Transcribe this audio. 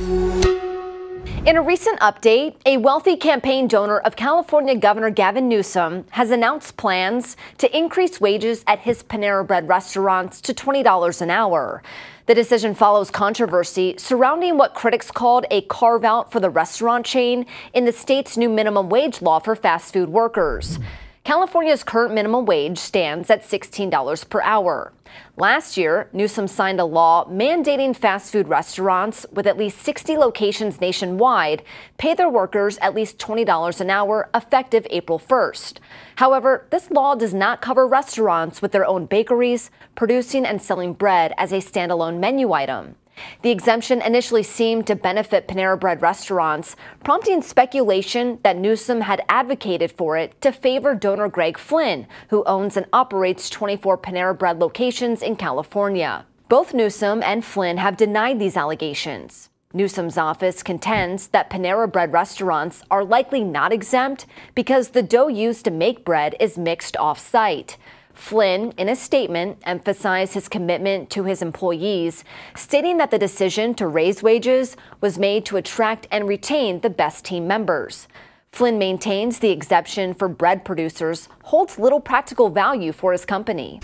In a recent update, a wealthy campaign donor of California Governor Gavin Newsom has announced plans to increase wages at his Panera Bread restaurants to $20 an hour. The decision follows controversy surrounding what critics called a carve-out for the restaurant chain in the state's new minimum wage law for fast food workers. California's current minimum wage stands at $16 per hour. Last year, Newsom signed a law mandating fast food restaurants with at least 60 locations nationwide pay their workers at least $20 an hour effective April 1st. However, this law does not cover restaurants with their own bakeries, producing and selling bread as a standalone menu item. The exemption initially seemed to benefit Panera Bread restaurants, prompting speculation that Newsom had advocated for it to favor donor Greg Flynn, who owns and operates 24 Panera Bread locations in California. Both Newsom and Flynn have denied these allegations. Newsom's office contends that Panera Bread restaurants are likely not exempt because the dough used to make bread is mixed off-site. Flynn, in a statement, emphasized his commitment to his employees, stating that the decision to raise wages was made to attract and retain the best team members. Flynn maintains the exemption for bread producers holds little practical value for his company.